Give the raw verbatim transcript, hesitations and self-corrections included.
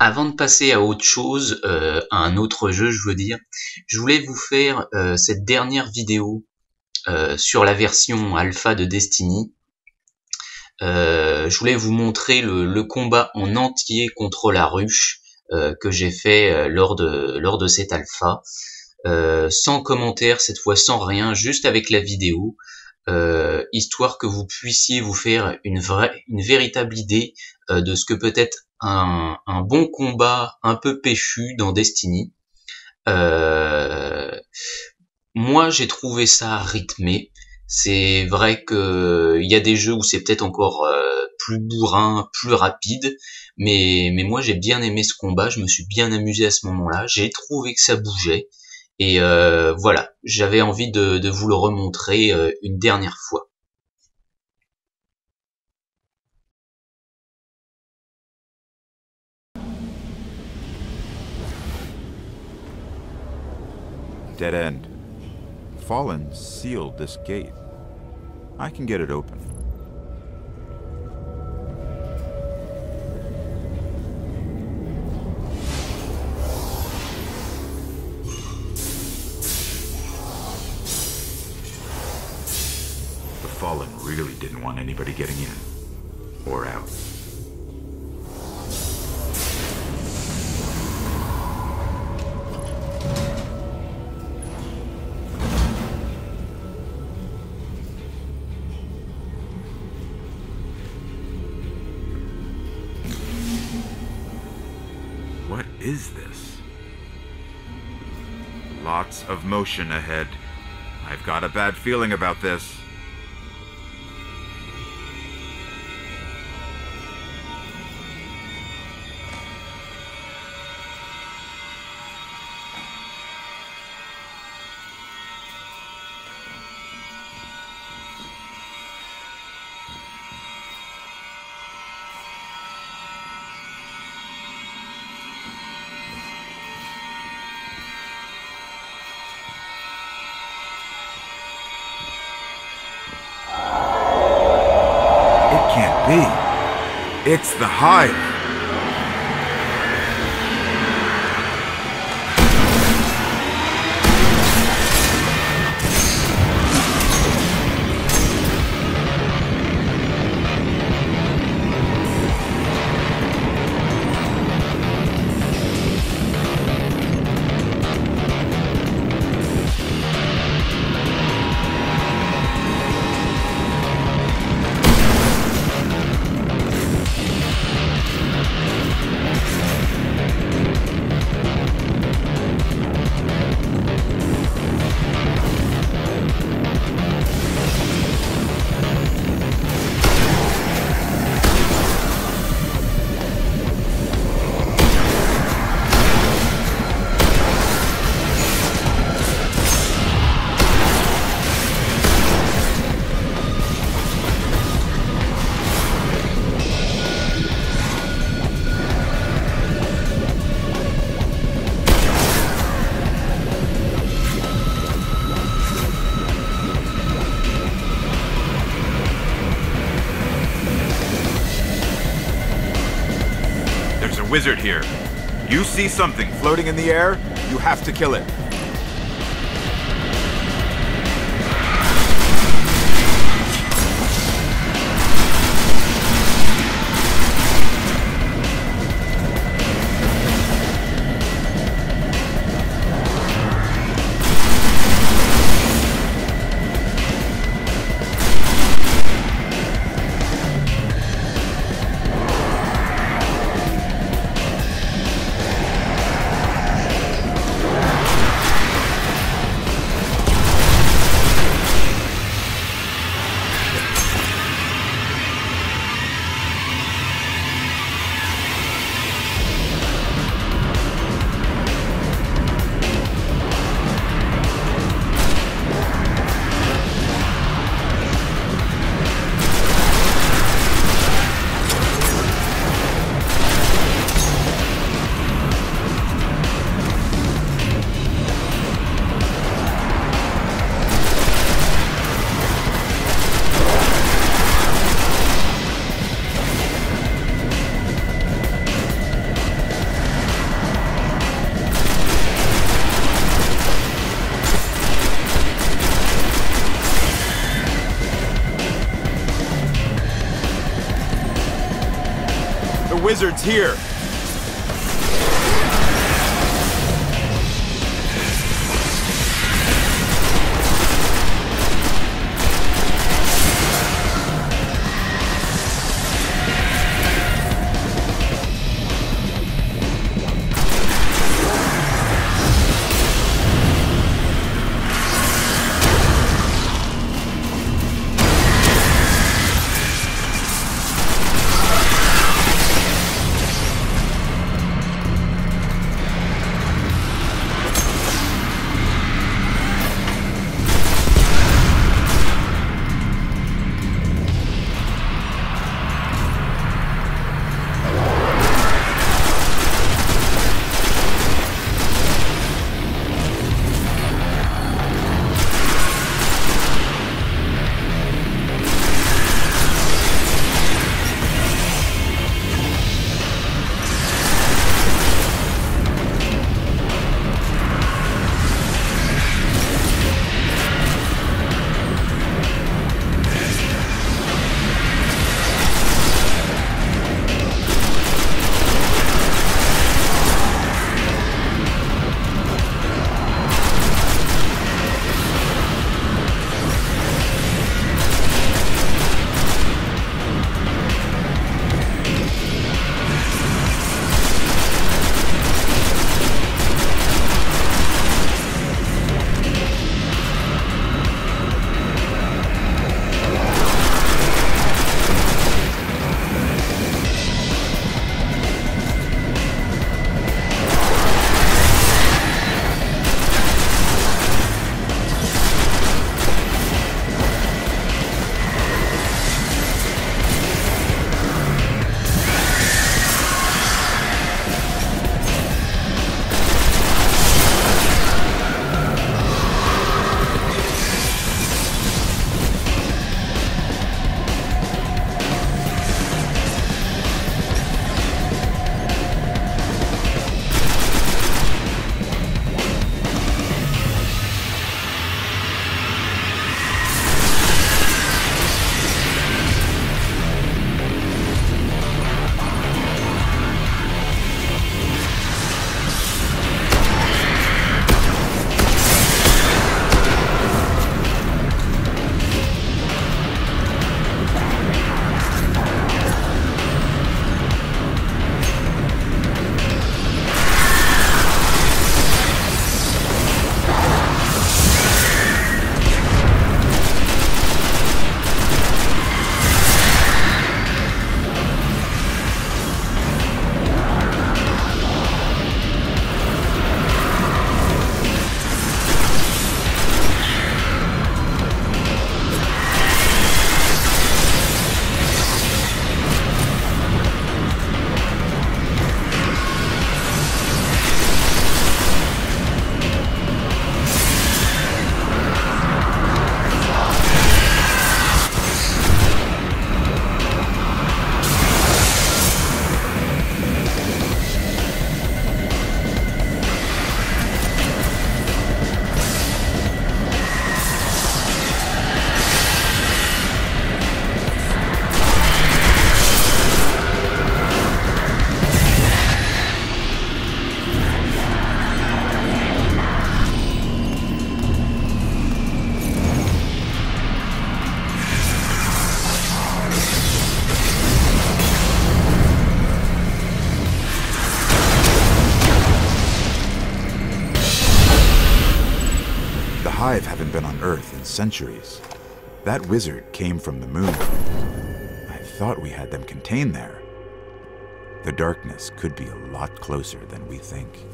Avant de passer à autre chose, euh, à un autre jeu, je veux dire, je voulais vous faire euh, cette dernière vidéo euh, sur la version alpha de Destiny. Euh, je voulais vous montrer le, le combat en entier contre la ruche euh, que j'ai fait lors de lors de cette alpha, euh, sans commentaire cette fois, sans rien, juste avec la vidéo, euh, histoire que vous puissiez vous faire une vraie, une véritable idée euh, de ce que peut être un, un bon combat un peu péchu dans Destiny. Euh, moi, j'ai trouvé ça rythmé. C'est vrai que il y a des jeux où c'est peut-être encore euh, plus bourrin, plus rapide, mais mais moi j'ai bien aimé ce combat, je me suis bien amusé à ce moment-là, j'ai trouvé que ça bougeait et euh, voilà, j'avais envie de, de vous le remontrer euh, une dernière fois. Dead end. Fallen sealed this gate. I can get it open. The Fallen really didn't want anybody getting in or out. What is this? Lots of motion ahead. I've got a bad feeling about this. It's the Hive! Wizard here. You see something floating in the air, you have to kill it. wizards here. The Hive haven't been on Earth in centuries. That wizard came from the moon. I thought we had them contained there. The darkness could be a lot closer than we think.